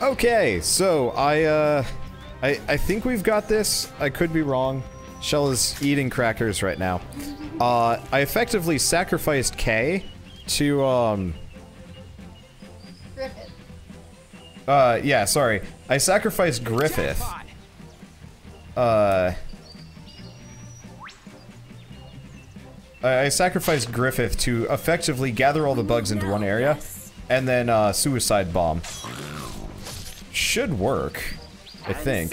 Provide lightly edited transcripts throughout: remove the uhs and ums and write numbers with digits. Okay, so I think we've got this. I could be wrong. Shella's eating crackers right now. I effectively sacrificed Kay to, Griffith. Yeah, sorry. I sacrificed Griffith. I sacrificed Griffith to effectively gather all the bugs into one area, and then, suicide bomb. Should work, I think.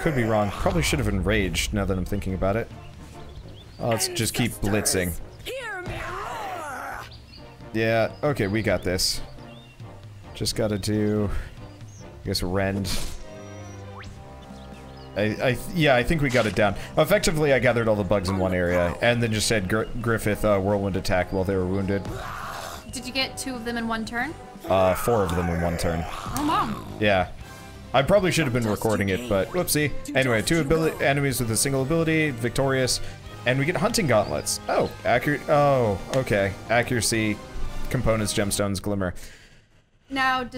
Could be wrong. Probably should have enraged now that I'm thinking about it. Oh, let's just keep blitzing. Yeah, okay, we got this. Just gotta do... I guess rend. Yeah, I think we got it down. Effectively, I gathered all the bugs in one area, and then just had Griffith whirlwind attack while they were wounded. Did you get two of them in one turn? 4 of them in one turn. Oh, wow. Yeah. I probably should have been recording it, but whoopsie. Anyway, 2 enemies with a single ability, victorious, and we get hunting gauntlets. Oh, accurate. Oh, okay. Accuracy, components, gemstones, glimmer. Now,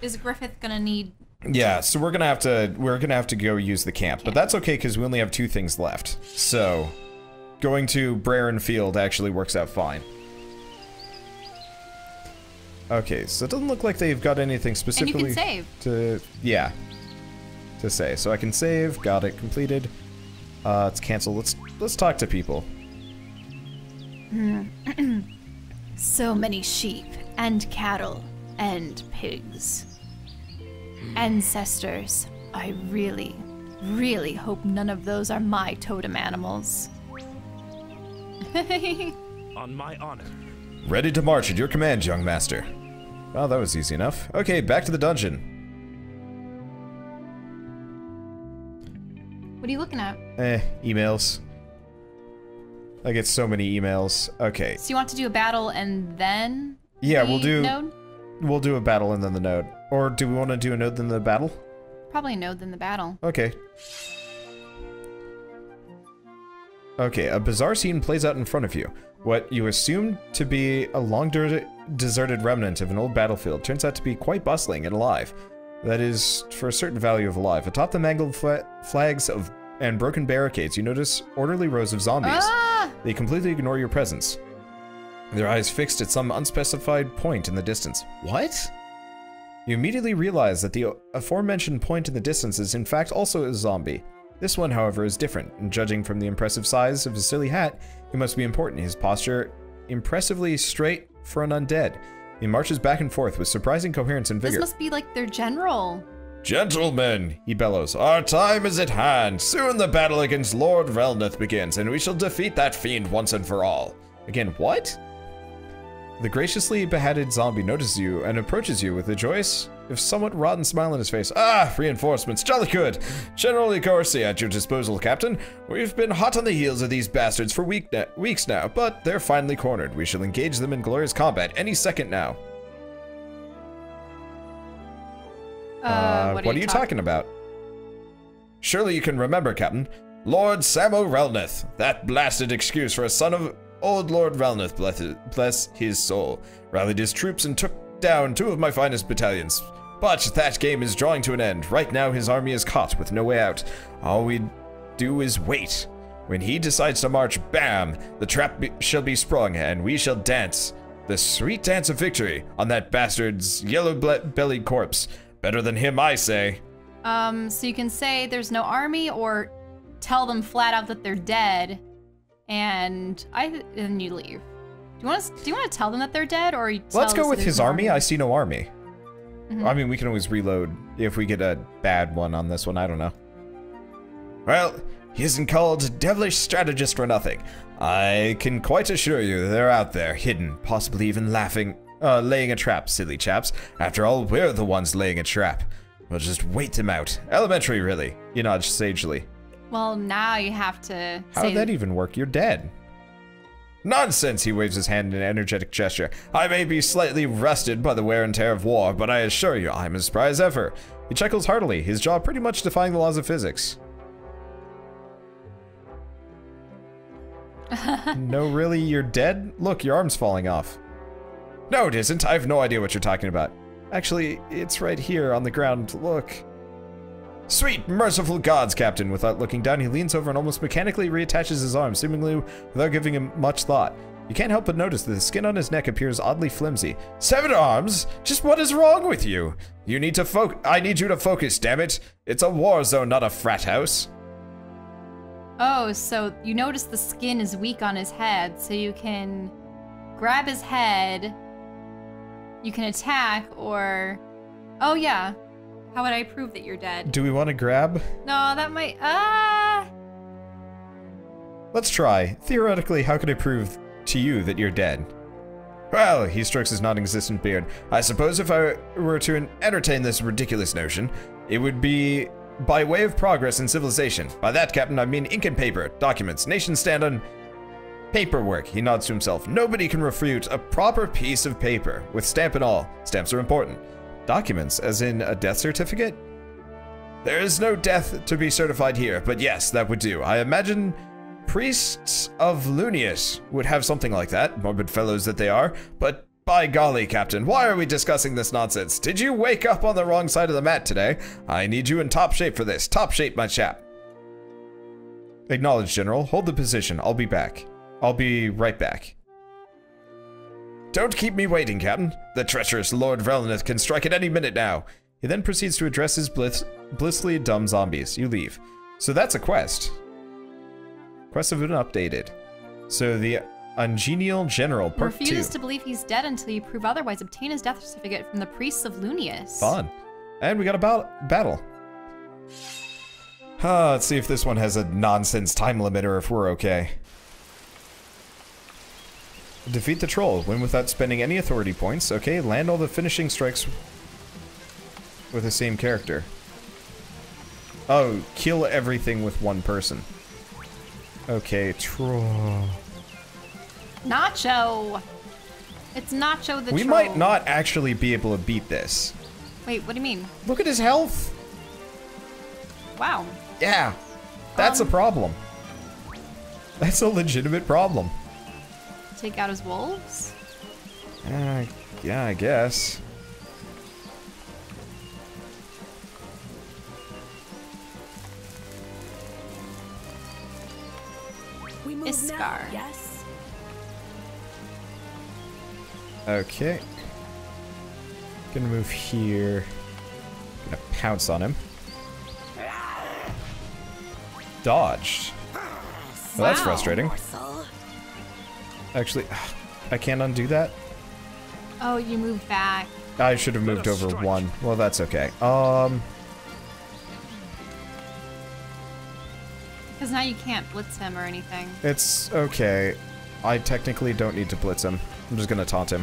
is Griffith gonna need? Yeah, so we're gonna have to go use the camp, but that's okay because we only have 2 things left. So, going to Brerin Field actually works out fine. Okay, so it doesn't look like they've got anything specifically and you can save. To say. So I can save. Got it completed. Let's cancel. Let's talk to people. So many sheep and cattle and pigs. Ancestors, I really, really hope none of those are my totem animals. On my honor. Ready to march at your command, young master. Well, that was easy enough. Okay, back to the dungeon. What are you looking at? Emails. I get so many emails. Okay. So you want to do a battle and then? Yeah, we'll do. Node? We'll do a battle and then the node. Or do we want to do a node then the battle? Probably a node then the battle. Okay. Okay, a bizarre scene plays out in front of you. What you assumed to be a long deserted remnant of an old battlefield turns out to be quite bustling and alive. That is, for a certain value of alive. Atop the mangled flags and broken barricades, you notice orderly rows of zombies. Ah! They completely ignore your presence. Their eyes fixed at some unspecified point in the distance. What? You immediately realize that the aforementioned point in the distance is in fact also a zombie. This one, however, is different, and judging from the impressive size of his silly hat, he must be important. His posture, impressively straight for an undead. He marches back and forth with surprising coherence and vigor. This must be like their general. Gentlemen, he bellows, our time is at hand. Soon the battle against Lord Relneth begins, and we shall defeat that fiend once and for all. Again, what? The graciously beheaded zombie notices you and approaches you with a joyous, if somewhat rotten smile on his face. Ah, reinforcements, jolly good. General Ecorse at your disposal, Captain. We've been hot on the heels of these bastards for weeks now, but they're finally cornered. We shall engage them in glorious combat any second now. What are you talking about? Surely you can remember, Captain. Lord Samorelneth, that blasted excuse for a son of Old Lord Valneth, bless his soul, rallied his troops and took down 2 of my finest battalions. But that game is drawing to an end. Right now his army is caught with no way out. All we do is wait. When he decides to march, bam, the trap shall be sprung and we shall dance. The sweet dance of victory on that bastard's yellow-bellied corpse. Better than him, I say. So you can say there's no army or tell them flat out that they're dead. And then you leave. Do you want to tell them that they're dead, or you tell? Let's go with his army. I see no army. Mm-hmm. I mean, we can always reload if we get a bad one on this one. I don't know. Well, he isn't called devilish strategist for nothing. I can quite assure you they're out there, hidden, possibly even laying a trap. Silly chaps. After all, we're the ones laying a trap. We'll just wait them out. Elementary, really. You nod sagely. Well, now you have to. How'd that even work? You're dead. Nonsense, he waves his hand in an energetic gesture. I may be slightly rusted by the wear and tear of war, but I assure you I'm as spry as ever. He chuckles heartily, his jaw pretty much defying the laws of physics. No, really? You're dead? Look, your arm's falling off. No, it isn't. I have no idea what you're talking about. Actually, it's right here on the ground. Look. Sweet, merciful gods, Captain. Without looking down, he leans over and almost mechanically reattaches his arm, seemingly without giving him much thought. You can't help but notice that the skin on his neck appears oddly flimsy. 7 arms? Just what is wrong with you? You need to I need you to focus, damn it. It's a war zone, not a frat house. Oh, so you notice the skin is weak on his head, so you can grab his head. You can attack, or... Oh, yeah. How would I prove that you're dead? Do we want to grab? No, that might... Let's try. Theoretically, how could I prove to you that you're dead? Well, he strokes his non-existent beard. I suppose if I were to entertain this ridiculous notion, it would be by way of progress in civilization. By that, Captain, I mean ink and paper, documents, nations stand on paperwork. He nods to himself. Nobody can refute a proper piece of paper, with stamp and all. Stamps are important. Documents, as in a death certificate? There is no death to be certified here, but yes, that would do. I imagine priests of Lunius would have something like that, morbid fellows that they are, but by golly, Captain, why are we discussing this nonsense? Did you wake up on the wrong side of the mat today? I need you in top shape for this. Top shape, my chap. Acknowledge, General. Hold the position. I'll be back. I'll be right back. Don't keep me waiting, Captain. The treacherous Lord Relneth can strike at any minute now. He then proceeds to address his blissfully dumb zombies. You leave. So that's a quest. Quests have been updated. So the Ungenial General, Part 2. Refuse to believe he's dead until you prove otherwise. Obtain his death certificate from the priests of Lunius. Fun. And we got a battle. Let's see if this one has a nonsense time limit or if we're okay. Defeat the troll. Win without spending any authority points. Okay, land all the finishing strikes with the same character. Oh, kill everything with one person. Okay, troll. Nacho! It's Nacho the troll. We might not actually be able to beat this. Wait, what do you mean? Look at his health! Wow. Yeah, that's a problem. That's a legitimate problem. Take out his wolves? Yeah, I guess. Iskar. Yes. Okay. Gonna move here. Gonna pounce on him. Dodged. Well, that's frustrating. Actually, I can't undo that. Oh, you moved back. I should have moved over one. Well, that's okay. Because now you can't blitz him or anything. It's okay. I technically don't need to blitz him. I'm just gonna taunt him.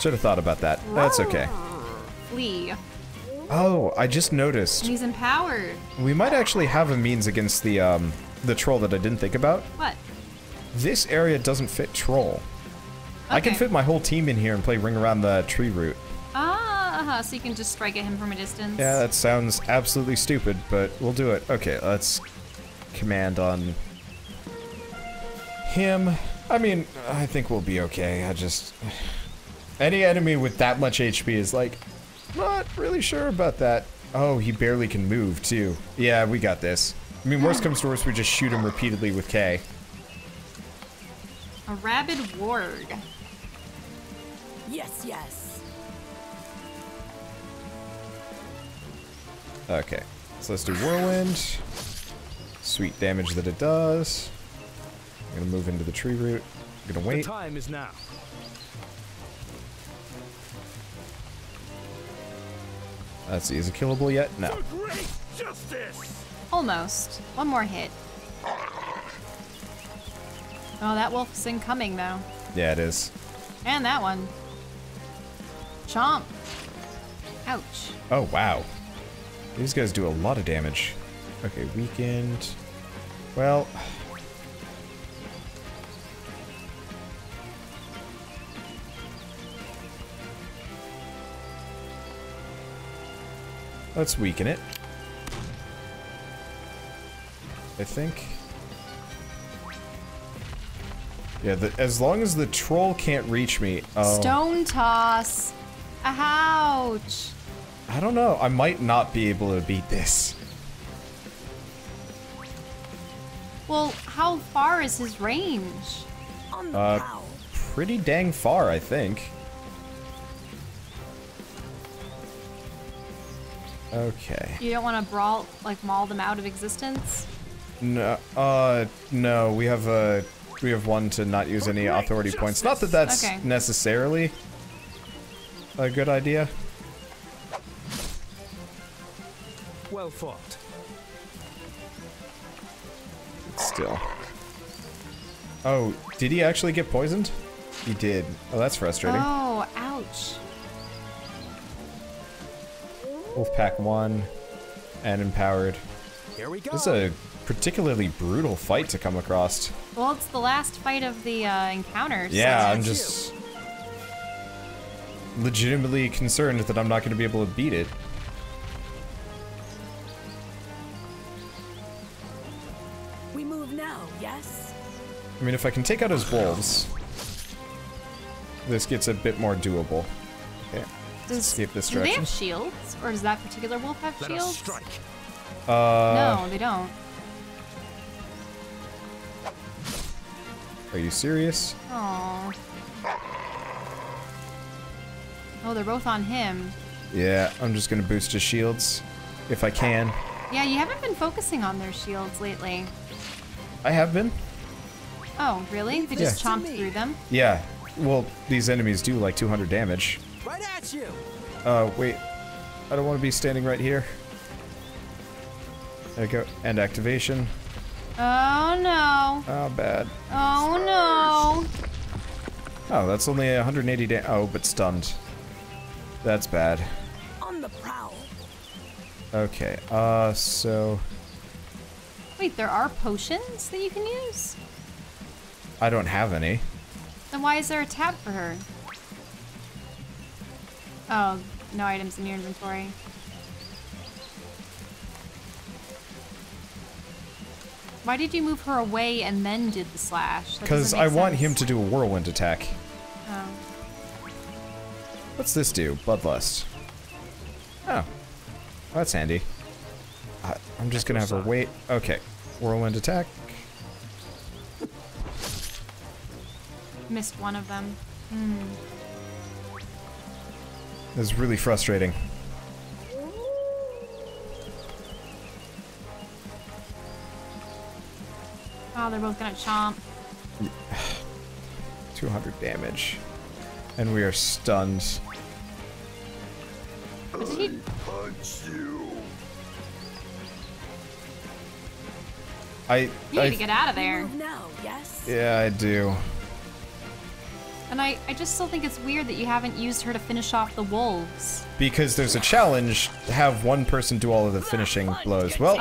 Should have thought about that. That's okay. Flee. Oh, I just noticed. He's empowered. We might actually have a means against the troll that I didn't think about. What? This area doesn't fit troll. Okay. I can fit my whole team in here and play Ring Around the Tree Root. Ah, so you can just strike at him from a distance. Yeah, that sounds absolutely stupid, but we'll do it. Okay, let's command on him. I mean, I think we'll be okay. I just... Any enemy with that much HP is like... Not really sure about that. Oh, he barely can move, too. Yeah, we got this. I mean, worst comes to worst, we just shoot him repeatedly with K. A rabid warg. Yes, yes. Okay. So let's do Whirlwind. Sweet damage that it does. I'm gonna move into the tree root. I'm gonna wait. The time is now. Let's see, is it killable yet? No. Almost. One more hit. Oh, that wolf's incoming, though. Yeah, it is. And that one. Chomp. Ouch. Oh, wow. These guys do a lot of damage. Okay, weakened. Well... Let's weaken it. I think. Yeah, as long as the troll can't reach me. Oh. Stone toss. Ouch. I don't know. I might not be able to beat this. Well, how far is his range? Pretty dang far, I think. Okay. You don't want to brawl, like, maul them out of existence? No, no, we have one to not use any authority points. Not that that's necessarily a good idea. Well fought. Still. Oh, did he actually get poisoned? He did. Oh, that's frustrating. Oh, ouch. Wolfpack 1 and empowered. Here we go. This is a particularly brutal fight to come across. Well, it's the last fight of the encounter. Yeah, so I'm just legitimately concerned that I'm not going to be able to beat it. We move now, yes? I mean, if I can take out his wolves, this gets a bit more doable. Okay. Do they have shields? Or does that particular wolf have shields? No, they don't. Are you serious? Aww. Oh, they're both on him. Yeah, I'm just gonna boost his shields. If I can. Yeah, you haven't been focusing on their shields lately. I have been. Oh, really? They just chomped through them? Yeah. Well, these enemies do like 200 damage. Right at you. Wait. I don't want to be standing right here. There we go. End activation. Oh no. Oh bad. Oh no. Oh, that's only 180 damage. Oh, but stunned. That's bad. On the prowl. Okay. So. Wait, there are potions that you can use? I don't have any. Then why is there a tab for her? Oh, no items in your inventory. Why did you move her away and then did the slash? Because I want him to do a whirlwind attack. Oh. What's this do? Bloodlust. Oh. That's handy. I'm just gonna have her wait. Okay. Whirlwind attack. Missed one of them. Hmm. It's really frustrating. Oh, they're both gonna chomp. 200 damage. And we are stunned. But did he punch you? You need to get out of there. No, yes. Yeah, I do. And I just still think it's weird that you haven't used her to finish off the wolves. Because there's a challenge to have one person do all of the finishing blows. Well,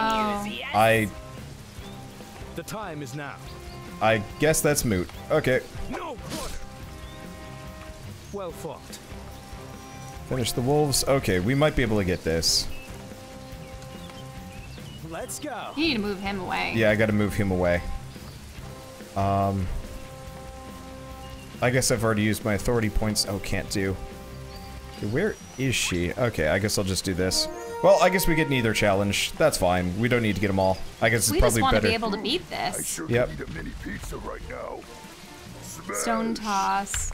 the time is now. I guess that's moot. Okay. No quarter. Well fought. Finish the wolves. Okay, we might be able to get this. Let's go. You need to move him away. Yeah, I gotta move him away. I guess I've already used my authority points. Oh, can't do. Okay, where is she? Okay, I guess I'll just do this. Well, I guess we get neither challenge. That's fine. We don't need to get them all. I guess it's probably better. We just want to be able to beat this. I sure need a mini pizza right now. Stone toss.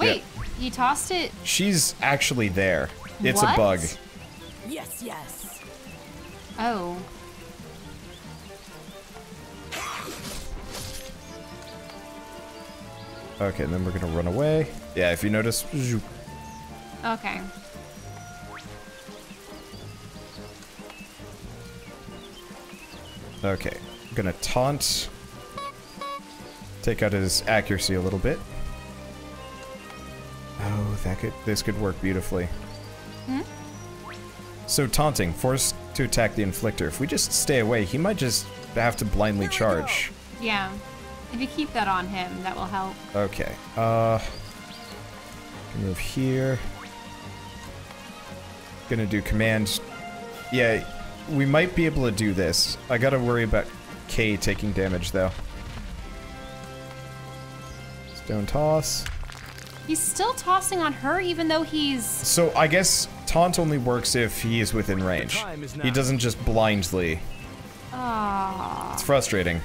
Wait, you tossed it? She's actually there. It's a bug. Yes, yes. Oh. Okay, and then we're gonna run away. Yeah, if you notice. Okay. Okay, I'm gonna taunt. Take out his accuracy a little bit. Oh, this could work beautifully. Hmm? So taunting, forced to attack the inflictor. If we just stay away, he might just have to blindly charge. Yeah. If you keep that on him, that will help. Okay. Move here. Gonna do command. Yeah, we might be able to do this. I gotta worry about Kay taking damage, though. Down toss. He's still tossing on her even though he's... So I guess taunt only works if he is within range. He doesn't just blindly. Aww. It's frustrating.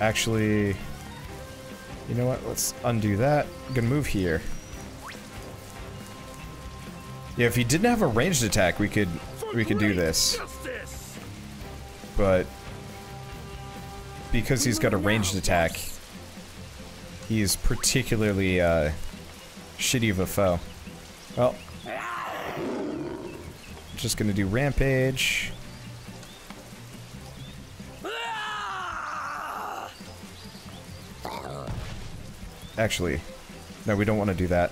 Actually, you know what? Let's undo that. I'm gonna move here. Yeah, if he didn't have a ranged attack, we could do this. But because he's got a ranged attack, he is particularly shitty of a foe. Well, just gonna do rampage. Actually, no, we don't want to do that.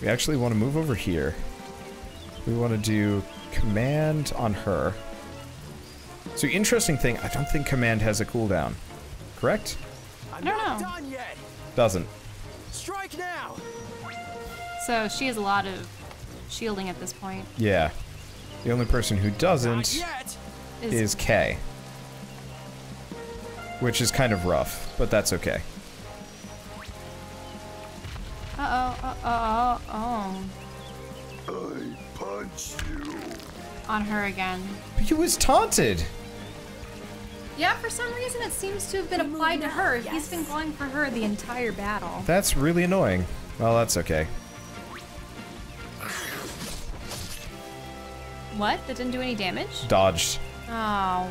We actually want to move over here. We want to do command on her. So interesting thing, I don't think command has a cooldown. Correct? I don't know. Doesn't. Strike now. So she has a lot of shielding at this point. Yeah. The only person who doesn't is Kay. Which is kind of rough, but that's okay. Uh oh. I punched you. On her again. But he was taunted! Yeah, for some reason it seems to have been applied to her. Yes. He's been going for her the entire battle. That's really annoying. Well, that's okay. What? That didn't do any damage? Dodged. Oh.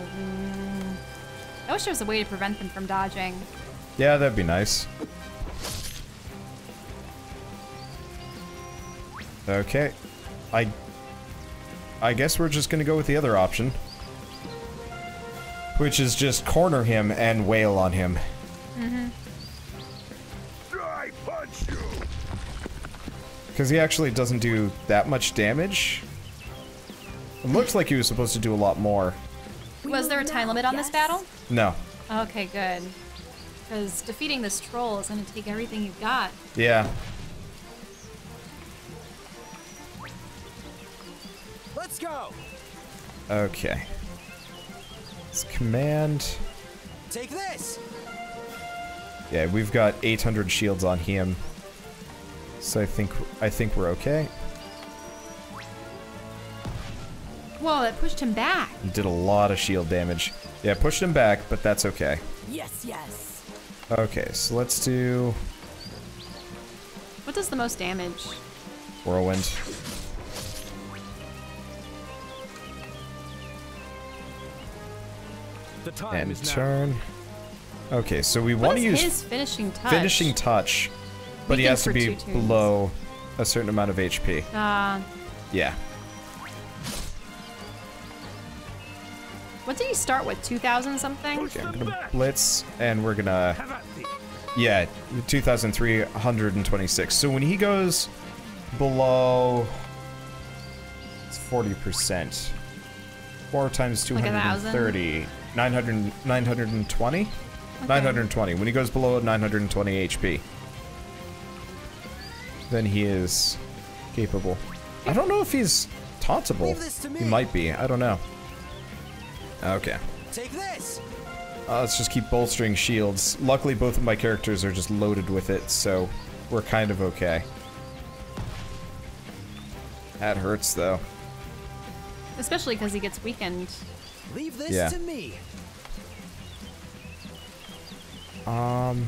I wish there was a way to prevent them from dodging. Yeah, that'd be nice. Okay. I guess we're just gonna go with the other option. Which is just corner him and wail on him. Mm-hmm. I punch you! Because he actually doesn't do that much damage. It looks like he was supposed to do a lot more. Was there a time limit on this battle? No. Okay, good. Because defeating this troll is going to take everything you've got. Yeah. Let's go. Okay. Let's command. Take this. Yeah, we've got 800 shields on him, so I think we're okay. Whoa, that pushed him back. He did a lot of shield damage. Yeah, pushed him back, but that's okay. Yes, yes. Okay, so let's do... What does the most damage? Whirlwind. The time and is turn. Now. Okay, so we want to use his finishing touch. Finishing touch, but he has to be below a certain amount of HP. Yeah. What did he start with, 2,000 something? Okay, I'm gonna blitz, and we're gonna... Yeah, 2,326. So when he goes below... It's 40%. 4 times 230. Like 920? Okay. 920. When he goes below 920 HP. Then he is capable. I don't know if he's tauntable. He might be, I don't know. Okay. Take this. Let's just keep bolstering shields. Luckily, both of my characters are just loaded with it, so we're kind of okay. That hurts, though. Especially because he gets weakened. Leave this to me. Man,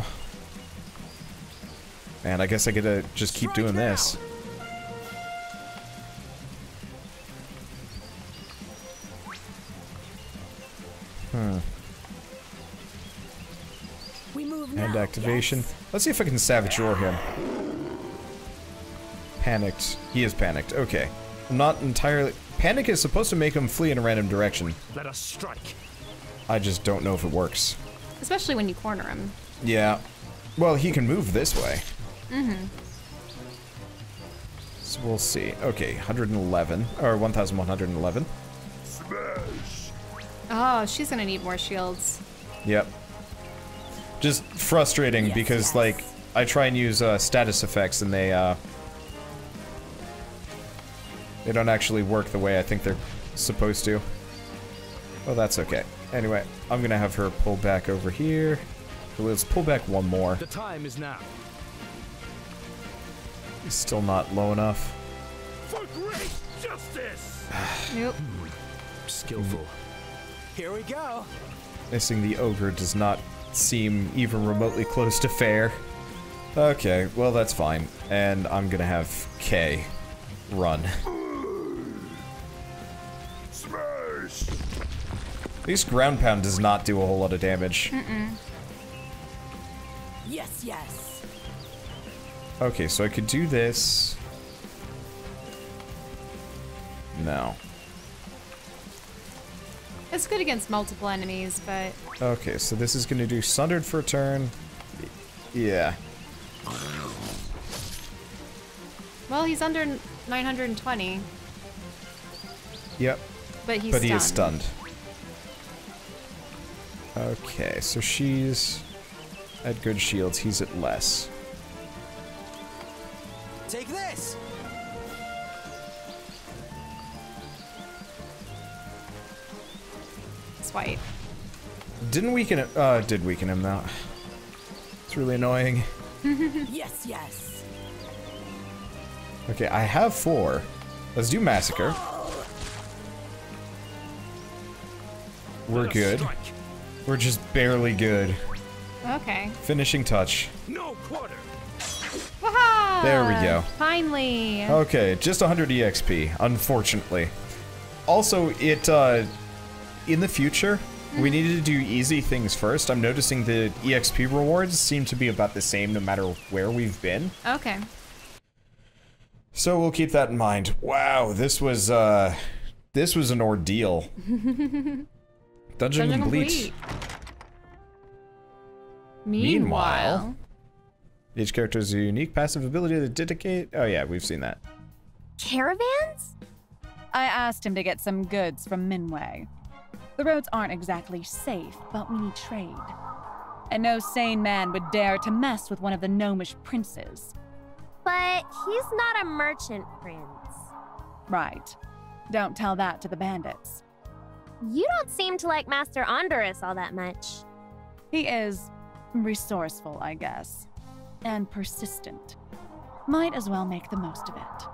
I guess I gotta just keep doing this. We move now. Hand activation. Yes. Let's see if I can savage roar him. Panicked. He is panicked. Okay. Not entirely. Panic is supposed to make him flee in a random direction. Let us strike. I just don't know if it works. Especially when you corner him. Yeah. Well, he can move this way. Mm-hmm. So we'll see. Okay, 111 or 1,111. Smash. Oh, she's gonna need more shields. Yep. Just frustrating because, like, I try and use status effects and they don't actually work the way I think they're supposed to. Well, that's okay. Anyway, I'm gonna have her pull back over here. Let's pull back one more. The time is now. Still not low enough. For great justice. Nope. Skillful. Here we go. Missing the ogre does not seem even remotely close to fair. Okay, well that's fine. And I'm gonna have Kay run. Smash. At least ground pound does not do a whole lot of damage. Mm-mm. Yes, yes. Okay, so I could do this. No. It's good against multiple enemies, but... Okay, so this is going to do Sundered for a turn. Yeah. Well, he's under 920. Yep. But he's stunned. He is stunned. Okay, so she's at good shields. He's at less. Take this! White. Didn't weaken him. Did weaken him though. It's really annoying. Yes, yes. Okay, I have four. Let's do massacre. We're good. We're just barely good. Okay. Finishing touch. No quarter. Waha! There we go. Finally. Okay, just 100 EXP, unfortunately. Also, it in the future, we needed to do easy things first. I'm noticing the EXP rewards seem to be about the same no matter where we've been. Okay. So we'll keep that in mind. Wow, this was an ordeal. Dungeon complete. Meanwhile, each character has a unique passive ability to dedicate. Oh yeah, we've seen that. Caravans? I asked him to get some goods from Minway. The roads aren't exactly safe, but we need trade. And no sane man would dare to mess with one of the gnomish princes. But he's not a merchant prince. Right. Don't tell that to the bandits. You don't seem to like Master Andorus all that much. He is resourceful, I guess, and persistent. Might as well make the most of it.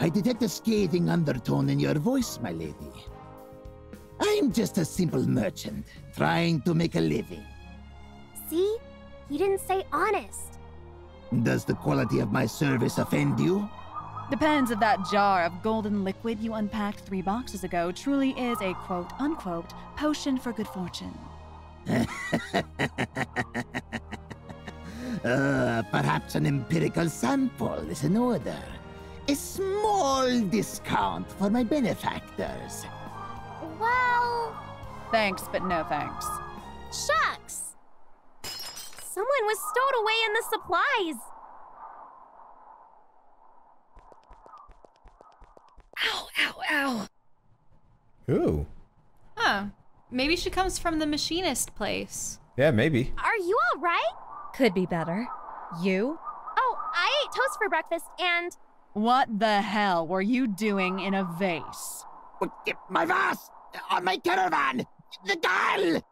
I detect a scathing undertone in your voice, my lady. I'm just a simple merchant, trying to make a living. See? He didn't say honest. Does the quality of my service offend you? Depends if that jar of golden liquid you unpacked 3 boxes ago truly is a quote-unquote potion for good fortune. Perhaps an empirical sample is in order. A small discount for my benefactors. Well... Thanks, but no thanks. Shucks! Someone was stowed away in the supplies. Ow, ow, ow. Ooh. Huh. Maybe she comes from the machinist place. Yeah, maybe. Are you all right? Could be better. You? Oh, I ate toast for breakfast and... What the hell were you doing in a vase? My vase! On my caravan! The dial!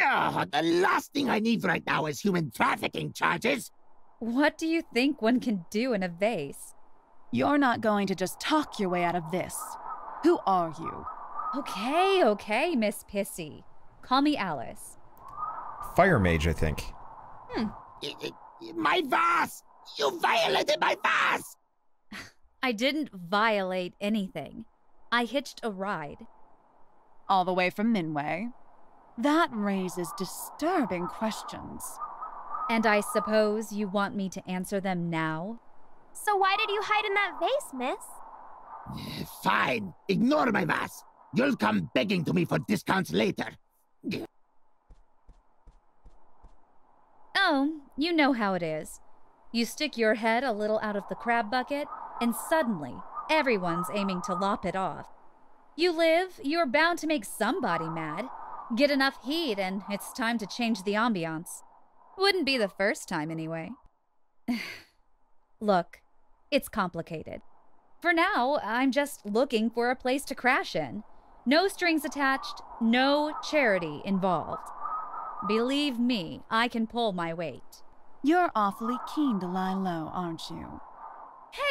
Oh, the last thing I need right now is human trafficking charges! What do you think one can do in a vase? You're not going to just talk your way out of this. Who are you? Okay, okay, Miss Pissy. Call me Alice. Fire mage, I think. Hmm. My vase! You violated my vase! I didn't violate anything. I hitched a ride. All the way from Minway? That raises disturbing questions. And I suppose you want me to answer them now? So why did you hide in that vase, miss? Fine. Ignore my vase. You'll come begging to me for discounts later. Oh, you know how it is. You stick your head a little out of the crab bucket, and suddenly, everyone's aiming to lop it off. You live, you're bound to make somebody mad. Get enough heat and it's time to change the ambiance. Wouldn't be the first time anyway. Look, It's complicated. For now, I'm just looking for a place to crash in. No strings attached, no charity involved. Believe me, I can pull my weight. You're awfully keen to lie low, aren't you?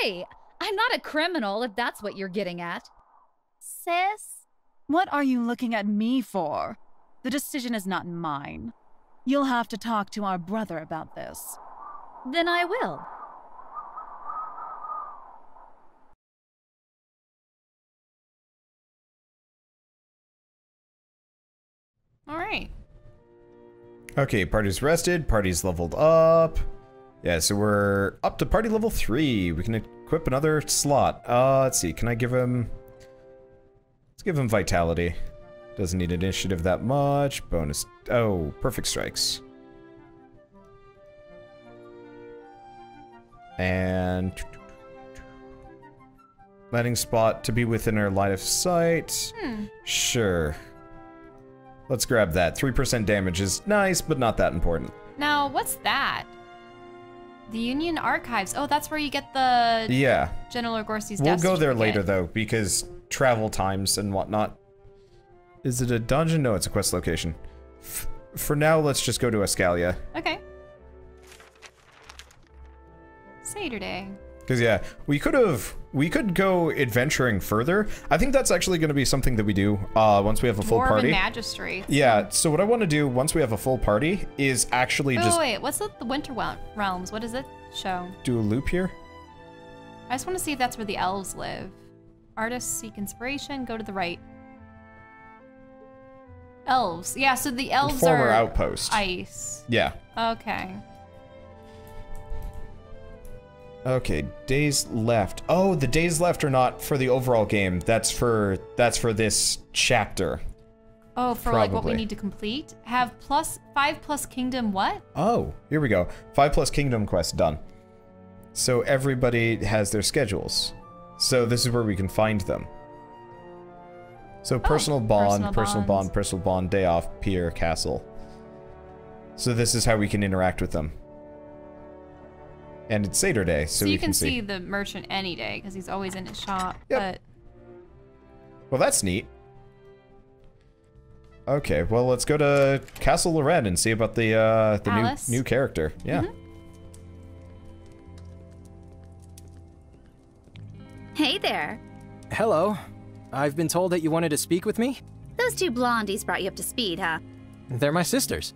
Hey, I'm not a criminal if that's what you're getting at. Sis? What are you looking at me for? The decision is not mine. You'll have to talk to our brother about this. Then I will. All right. Okay, party's rested, party's leveled up. Yeah, so we're up to party level 3. We can equip another slot. Let's see, can I give him... Let's give him vitality. Doesn't need initiative that much. Bonus... Oh, perfect strikes. And... landing spot to be within our line of sight. Sure. Let's grab that. 3% damage is nice, but not that important. Now, what's that? The Union Archives. Oh, that's where you get the... Yeah. General Ecorse's death. We'll go there later, though, because travel times and whatnot. Is it a dungeon? No, it's a quest location. For now, let's just go to Ascalia. Okay. Saturday. Because, yeah, we could go adventuring further. I think that's actually going to be something that we do once we have a full party. More of a magistrate. Yeah, so what I want to do once we have a full party is actually Wait, what's the Winter Realms? What does it show? Do a loop here? I just want to see if that's where the elves live. Artists seek inspiration, go to the right. Elves. Yeah, so the elves former outpost. Ice. Yeah. Okay. Okay, days left. Oh, the days left are not for the overall game. That's for this chapter. Oh, for probably. Like what we need to complete? Have +5+ kingdom what? Oh, here we go. 5+ kingdom quest done. So everybody has their schedules. So this is where we can find them. So personal bond, personal bond, day off, pier, castle. So this is how we can interact with them. And it's Saturday, so you can see the merchant any day because he's always in his shop. Yep. But well, that's neat. Okay, well, let's go to Castle Loren and see about the new character. Yeah. Hey there. Hello. I've been told that you wanted to speak with me. Those two blondies brought you up to speed, huh? They're my sisters.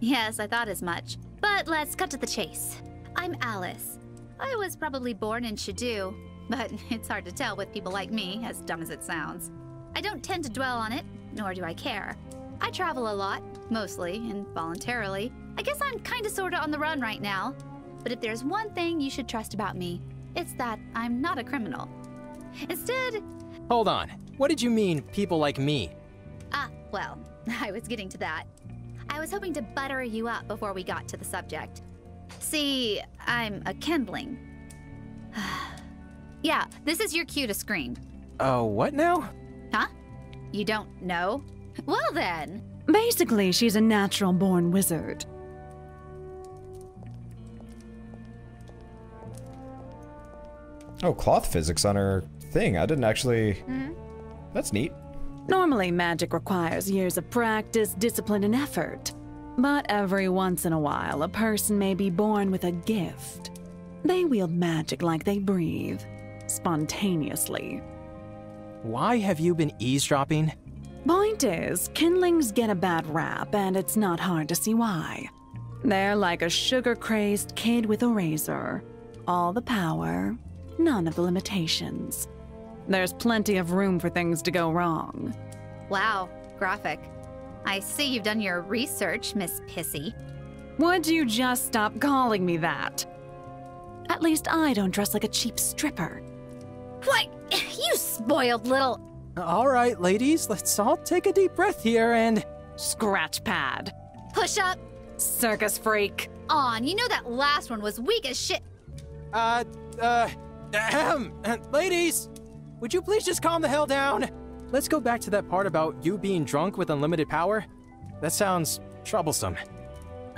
Yes, I thought as much. But let's cut to the chase. I'm Alice. I was probably born in Shadu, but it's hard to tell with people like me, as dumb as it sounds. I don't tend to dwell on it, nor do I care. I travel a lot, mostly, and voluntarily. I guess I'm kinda sorta on the run right now. But if there's one thing you should trust about me, it's that I'm not a criminal. Instead... Hold on. What did you mean, people like me? Well, I was getting to that. I was hoping to butter you up before we got to the subject. See, I'm a kindling. Yeah, this is your cue to scream. Oh, what now? Huh? You don't know? Well then. Basically, she's a natural-born wizard. Oh, cloth physics on her thing. I didn't actually... That's neat. Normally, magic requires years of practice, discipline, and effort. But every once in a while, a person may be born with a gift. They wield magic like they breathe, spontaneously. Why have you been eavesdropping? Point is, kindlings get a bad rap, and it's not hard to see why. They're like a sugar-crazed kid with a razor. All the power, none of the limitations. There's plenty of room for things to go wrong. Wow, graphic. I see you've done your research, Miss Pissy. Would you just stop calling me that? At least I don't dress like a cheap stripper. What? You spoiled little... All right, ladies, let's all take a deep breath here and... Scratch pad. Push up. Circus freak. On, you know that last one was weak as shit. Ladies, would you please just calm the hell down? Let's go back to that part about you being drunk with unlimited power. That sounds troublesome.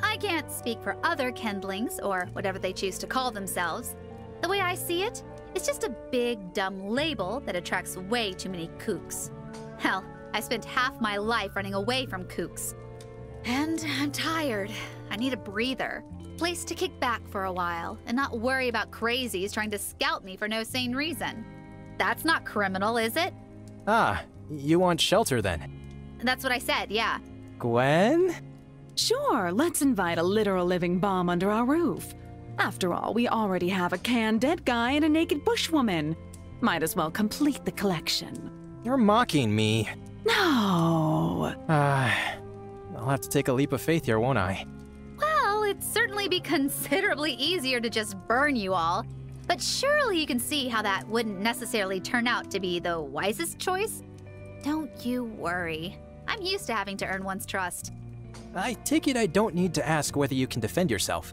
I can't speak for other kindlings, or whatever they choose to call themselves, The way I see it, it's just a big, dumb label that attracts way too many kooks. Hell, I spent half my life running away from kooks. And I'm tired. I need a breather. Place to kick back for a while and not worry about crazies trying to scout me for no sane reason. That's not criminal, is it? Ah, you want shelter then? That's what I said, yeah. Gwen? Sure, let's invite a literal living bomb under our roof. After all, we already have a canned dead guy and a naked bushwoman. Might as well complete the collection. You're mocking me. No. I'll have to take a leap of faith here, won't I? Well, it'd certainly be considerably easier to just burn you all. But surely you can see how that wouldn't necessarily turn out to be the wisest choice. Don't you worry. I'm used to having to earn one's trust. I take it I don't need to ask whether you can defend yourself.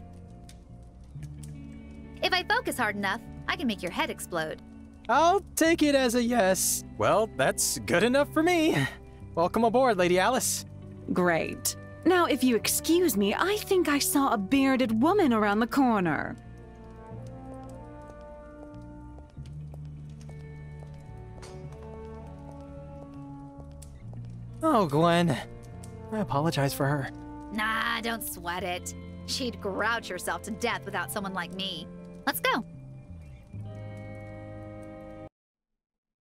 If I focus hard enough, I can make your head explode. I'll take it as a yes. Well, that's good enough for me. Welcome aboard, Lady Alice. Great. Now, if you excuse me, I think I saw a bearded woman around the corner. Oh, Gwen. I apologize for her. Nah, don't sweat it. She'd grouch herself to death without someone like me. Let's go.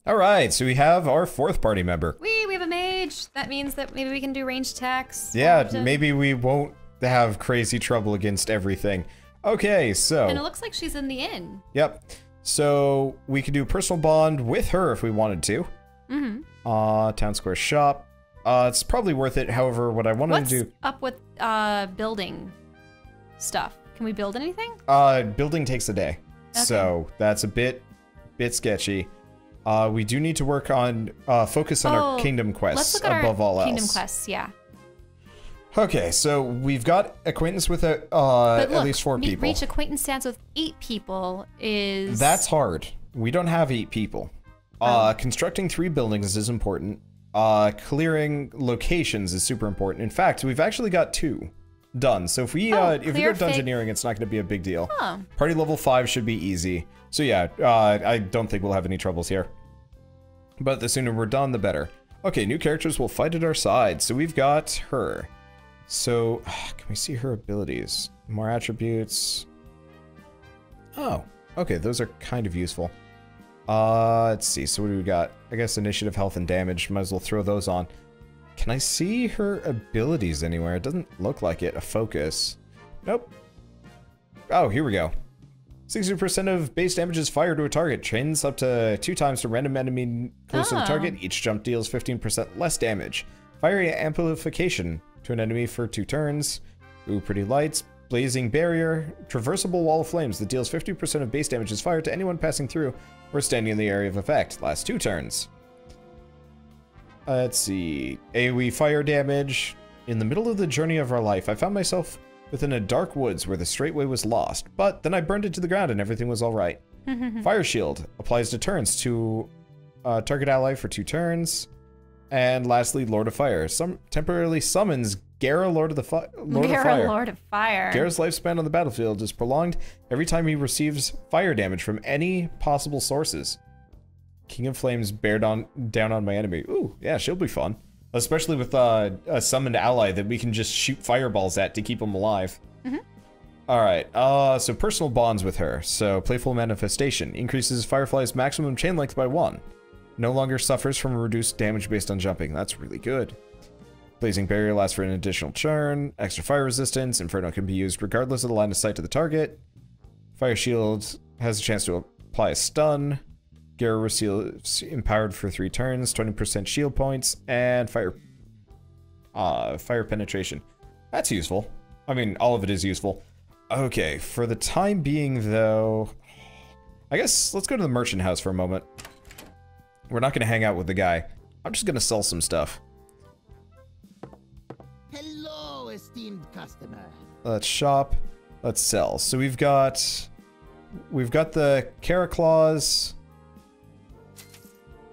All right, so we have our fourth party member. We have a mage. That means that maybe we can do ranged attacks. Yeah, maybe we won't have crazy trouble against everything. Okay, so... And it looks like she's in the inn. Yep. So we could do personal bond with her if we wanted to. Mm-hmm. Town square shop. It's probably worth it. However, what I wanted to do... What's up with building stuff? Can we build anything? Building takes a day. Okay. So that's a bit sketchy. We do need to work on, focus on our kingdom quests above all else. Kingdom quests, yeah. Okay, so we've got acquaintance with at least 4 people. Reach acquaintance stats with 8 people is... That's hard. We don't have 8 people. Constructing 3 buildings is important. Clearing locations is super important. In fact, we've actually got 2 done. So if we go dungeoneering, it's not going to be a big deal. Huh. Party level 5 should be easy. So yeah, I don't think we'll have any troubles here. But the sooner we're done, the better. Okay, new characters will fight at our side. So we've got her. So can we see her abilities? More attributes. Oh, okay. Those are kind of useful. Let's see. So what do we got? I guess initiative, health, and damage. Might as well throw those on. Can I see her abilities anywhere? It doesn't look like it. A focus. Nope. Oh, here we go. 60% of base damage is fire to a target. Chains up to 2 times to random enemy close to the target. Each jump deals 15% less damage. Fire amplification to an enemy for 2 turns. Ooh, pretty lights. Blazing barrier. Traversable wall of flames that deals 50% of base damage is fire to anyone passing through or standing in the area of effect. Last 2 turns. Let's see. AoE fire damage. In the middle of the journey of our life, I found myself within a dark woods where the straightway was lost, but then I burned it to the ground and everything was all right. Fire shield applies to turns to target ally for 2 turns. And lastly, Lord of Fire. Some temporarily summons Gara, Lord of Fire. Gara's lifespan on the battlefield is prolonged every time he receives fire damage from any possible sources. King of Flames bear down on my enemy. Ooh, yeah, she'll be fun. Especially with a summoned ally that we can just shoot fireballs at to keep them alive. Mm-hmm. Alright, so personal bonds with her. So, Playful Manifestation. Increases Firefly's maximum chain length by 1. No longer suffers from reduced damage based on jumping. That's really good. Blazing Barrier lasts for an additional turn. Extra fire resistance. Inferno can be used regardless of the line of sight to the target. Fire Shield has a chance to apply a stun. Gara receives empowered for 3 turns, 20% shield points, and fire penetration. That's useful. I mean, all of it is useful. Okay, for the time being, though, I guess let's go to the merchant house for a moment. We're not going to hang out with the guy. I'm just going to sell some stuff. Hello, esteemed customer. Let's shop. Let's sell. So we've got the Caraclaws.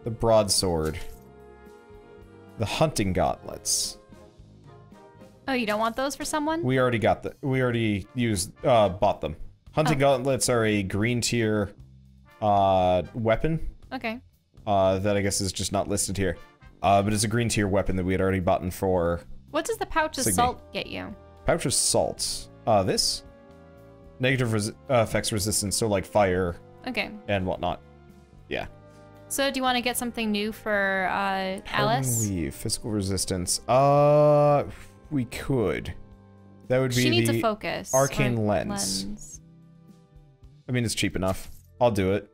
The broadsword. The hunting gauntlets. Oh, you don't want those for someone? We already got the. We already bought them. Hunting gauntlets are a green tier weapon. Okay. That I guess is just not listed here. But it's a green tier weapon that we had already bought for... What does the pouch of salt get you? Pouch of salt. This? Negative effects resistance, so like fire. Okay. And whatnot. Yeah. So do you want to get something new for Alice? Physical resistance. We could. That would be she needs a focus. Arcane lens. I mean, it's cheap enough. I'll do it.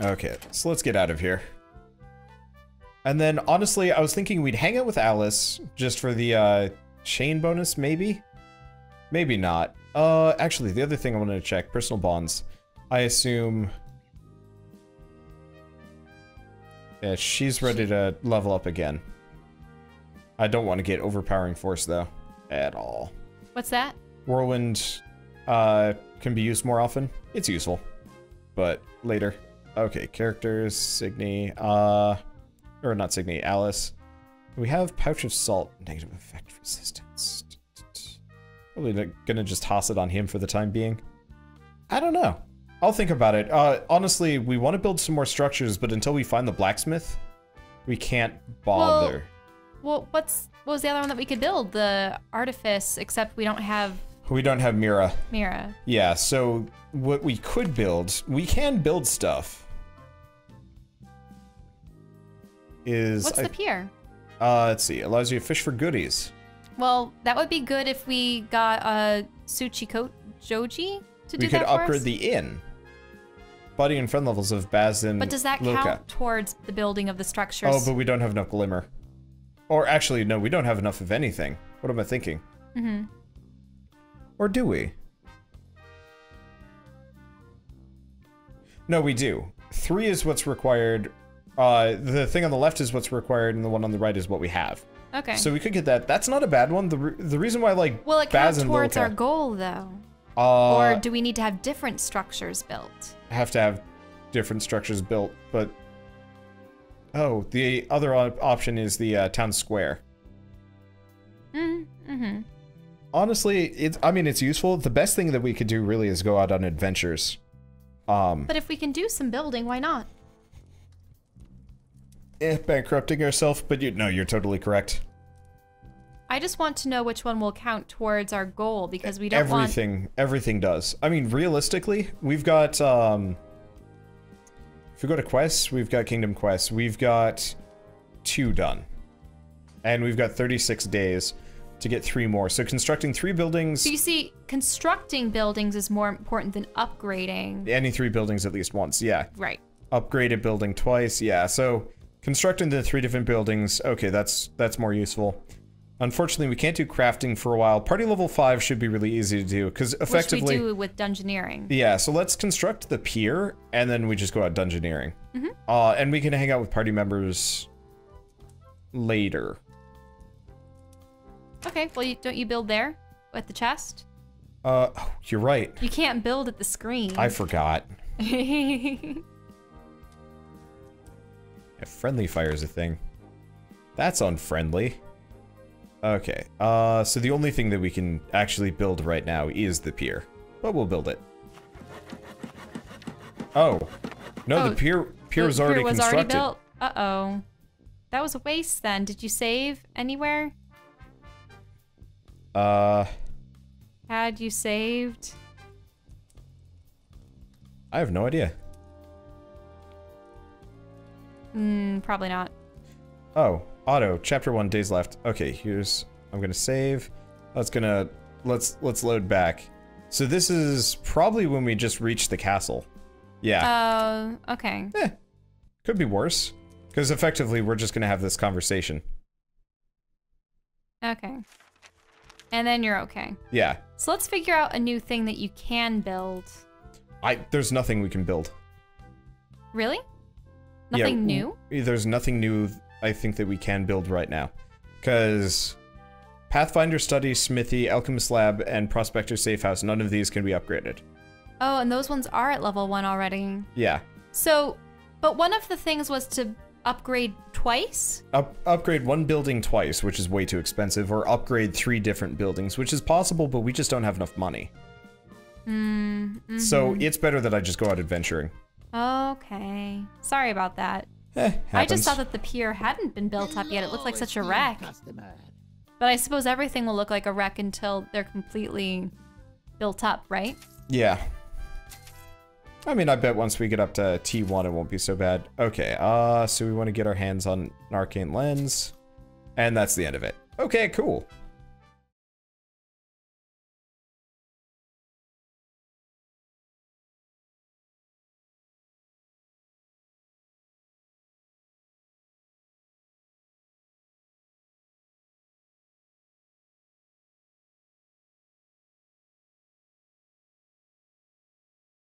Okay, so let's get out of here. And then, honestly, I was thinking we'd hang out with Alice just for the chain bonus, maybe? Maybe not. Actually, the other thing I wanted to check, personal bonds. I assume... Yeah, she's ready to level up again. I don't want to get overpowering force, though. At all. What's that? Whirlwind can be used more often. It's useful. But later. Okay, characters, Signy, or not Signy, Alice. We have Pouch of Salt, negative effect resistance. Probably gonna just toss it on him for the time being. I don't know. I'll think about it. Honestly, we want to build some more structures, but until we find the blacksmith, we can't bother. Well, what was the other one that we could build? The artifice, except we don't have... We don't have Mira. Mira. Yeah, so what we could build, we can build stuff. Is What's the pier? Let's see, allows you to fish for goodies. Well, that would be good if we got Tsuchiko Joji to do that for us. We could upgrade the inn. Buddy and friend levels of Baz and But does that Luca. Count towards the building of the structures? Oh, but we don't have enough glimmer. Or actually, no, we don't have enough of anything. What am I thinking? Mm-hmm. Or do we? No, we do. 3 is what's required. The thing on the left is what's required, and the one on the right is what we have. Okay. So we could get that. That's not a bad one. The reason why, like, well, it counts towards our goal, though. Or do we need to have different structures built? Have to have different structures built, but... Oh, the other option is the town square. Mm-hmm. Honestly, I mean, it's useful. The best thing that we could do really is go out on adventures. But if we can do some building, why not? Bankrupting ourselves, but no, you're totally correct. I just want to know which one will count towards our goal, because we don't Everything does. I mean, realistically, we've got, if we go to quests, we've got Kingdom Quests. We've got 2 done. And we've got 36 days. To get 3 more. So constructing 3 buildings... So you see, constructing buildings is more important than upgrading. Any 3 buildings at least once, yeah. Right. Upgrade a building twice, yeah. So constructing the 3 different buildings, okay, that's more useful. Unfortunately, we can't do crafting for a while. Party level 5 should be really easy to do, because effectively... Which we do with dungeoneering. Yeah, so let's construct the pier, and then we just go out dungeoneering. Mm-hmm. And we can hang out with party members later. Okay, well, don't you build there? At the chest? Oh, you're right. You can't build at the screen. I forgot. Yeah, friendly fire is a thing. That's unfriendly. Okay, so the only thing that we can actually build right now is the pier. But we'll build it. Oh. No, the pier was already constructed. The pier was already built? Uh-oh. That was a waste, then. Did you save anywhere? Had you saved? I have no idea. Probably not. Oh, auto. Chapter 1, days left. Okay, I'm gonna save. Let's load back. So this is probably when we just reached the castle. Yeah. Okay. Eh, could be worse. Because effectively, we're just gonna have this conversation. Okay. And then you're okay. Yeah. So let's figure out a new thing that you can build. There's nothing we can build. Really? Nothing new? There's nothing new, I think, that we can build right now. Because Pathfinder Study, Smithy, Alchemist Lab, and Prospector Safehouse, none of these can be upgraded. Oh, and those ones are at level 1 already. Yeah. So, but one of the things was to upgrade twice? Upgrade one building twice, which is way too expensive, or upgrade 3 different buildings, which is possible, but we just don't have enough money. Mm-hmm. So it's better that I just go out adventuring. Okay. Sorry about that. I just saw that the pier hadn't been built up yet. It looked like such a wreck. But I suppose everything will look like a wreck until they're completely built up, right? Yeah. I mean, I bet once we get up to T1, it won't be so bad. Okay, so we want to get our hands on an arcane lens. And that's the end of it. Okay, cool.